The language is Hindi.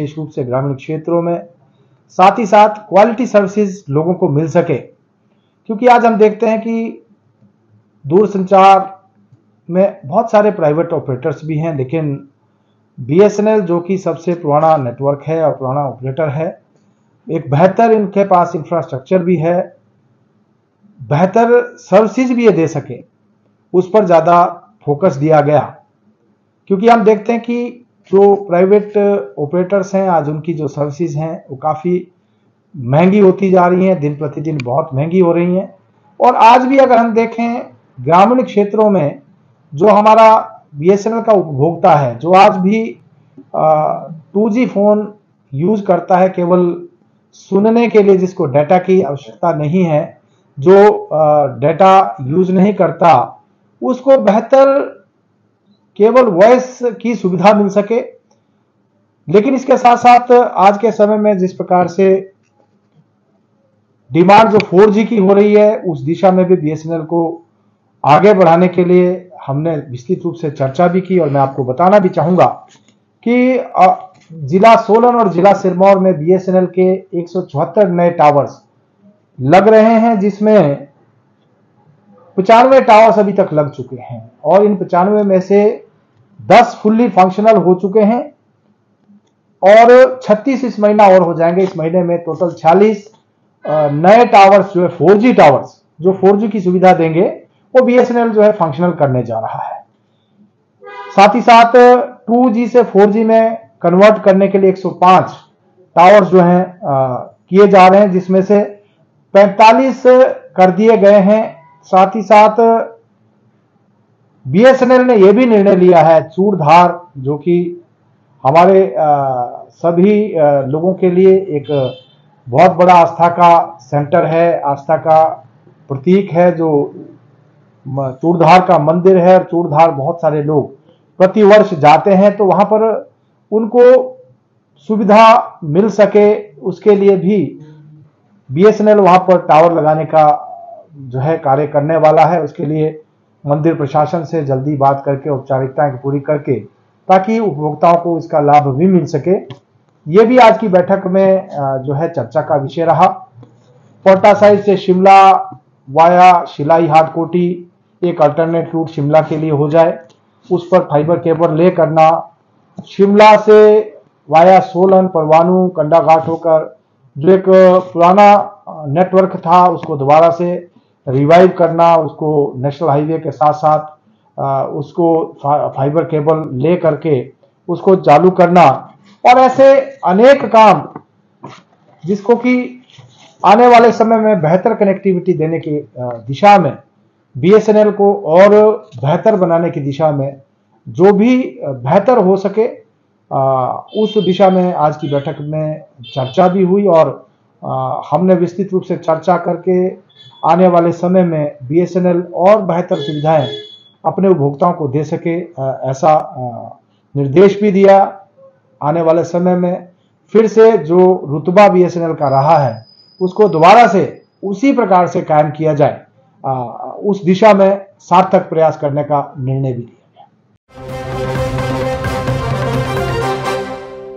विशेष रूप से ग्रामीण क्षेत्रों में, साथ ही साथ क्वालिटी सर्विसेज लोगों को मिल सके। क्योंकि आज हम देखते हैं कि दूरसंचार में बहुत सारे प्राइवेट ऑपरेटर्स भी हैं, लेकिन BSNL जो कि सबसे पुराना नेटवर्क है और पुराना ऑपरेटर है, एक बेहतर इनके पास इंफ्रास्ट्रक्चर भी है, बेहतर सर्विसेज भी ये दे सके, उस पर ज़्यादा फोकस दिया गया। क्योंकि हम देखते हैं कि जो प्राइवेट ऑपरेटर्स हैं आज उनकी जो सर्विसेज हैं वो काफ़ी महंगी होती जा रही हैं, दिन प्रतिदिन बहुत महंगी हो रही हैं। और आज भी अगर हम देखें ग्रामीण क्षेत्रों में जो हमारा BSNL का उपभोक्ता है, जो आज भी 2G फ़ोन यूज़ करता है केवल सुनने के लिए, जिसको डाटा की आवश्यकता नहीं है, जो डाटा यूज़ नहीं करता, उसको बेहतर केवल वॉइस की सुविधा मिल सके। लेकिन इसके साथ साथ आज के समय में जिस प्रकार से डिमांड जो 4G की हो रही है, उस दिशा में भी BSNL को आगे बढ़ाने के लिए हमने विस्तृत रूप से चर्चा भी की। और मैं आपको बताना भी चाहूँगा कि जिला सोलन और जिला सिरमौर में BSNL के 174 नए टावर्स लग रहे हैं, जिसमें 95 टावर्स अभी तक लग चुके हैं और इन 95 में से 10 फुल्ली फंक्शनल हो चुके हैं और 36 इस महीना और हो जाएंगे। इस महीने में टोटल 46 नए टावर्स जो है 4G टावर्स जो 4G की सुविधा देंगे, वो BSNL जो है फंक्शनल करने जा रहा है। साथ ही साथ 2G से 4G में कन्वर्ट करने के लिए 105 टावर्स जो हैं किए जा रहे हैं, जिसमें से 45 कर दिए गए हैं। साथ ही साथ BSNL ने यह भी निर्णय लिया है चूड़धार, जो कि हमारे सभी लोगों के लिए एक बहुत बड़ा आस्था का सेंटर है, आस्था का प्रतीक है, जो चूड़धार का मंदिर है। और चूड़धार बहुत सारे लोग प्रतिवर्ष जाते हैं, तो वहाँ पर उनको सुविधा मिल सके, उसके लिए भी BSNL वहाँ पर टावर लगाने का जो है कार्य करने वाला है। उसके लिए मंदिर प्रशासन से जल्दी बात करके औपचारिकताएं पूरी करके, ताकि उपभोक्ताओं को इसका लाभ भी मिल सके, ये भी आज की बैठक में जो है चर्चा का विषय रहा। पौटा साइड से शिमला वाया शिलाई हाटकोटी एक अल्टरनेट रूट शिमला के लिए हो जाए, उस पर फाइबर केबल ले करना, शिमला से वाया सोलन परवाणु कंडाघाट होकर जो एक पुराना नेटवर्क था उसको दोबारा से रिवाइव करना, उसको नेशनल हाईवे के साथ साथ उसको फाइबर केबल ले करके उसको चालू करना, और ऐसे अनेक काम जिसको कि आने वाले समय में बेहतर कनेक्टिविटी देने की दिशा में BSNL को और बेहतर बनाने की दिशा में जो भी बेहतर हो सके, उस दिशा में आज की बैठक में चर्चा भी हुई। और हमने विस्तृत रूप से चर्चा करके आने वाले समय में BSNL और बेहतर सुविधाएं अपने उपभोक्ताओं को दे सके, ऐसा निर्देश भी दिया। आने वाले समय में फिर से जो रुतबा BSNL का रहा है, उसको दोबारा से उसी प्रकार से कायम किया जाए, उस दिशा में सार्थक प्रयास करने का निर्णय भी